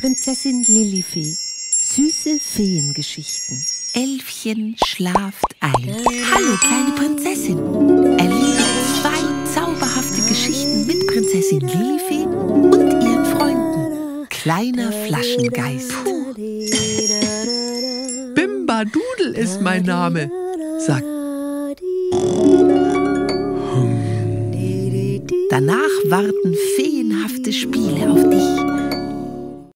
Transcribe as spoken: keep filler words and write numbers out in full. Prinzessin Lillifee. Süße Feengeschichten. Elfchen schlaft ein. Hallo, kleine Prinzessin. Erlebe zwei zauberhafte Geschichten mit Prinzessin Lillifee und ihren Freunden. Kleiner Flaschengeist. Puh. Bimba-Dudel ist mein Name, sagt. Danach warten feenhafte Spiele auf dich.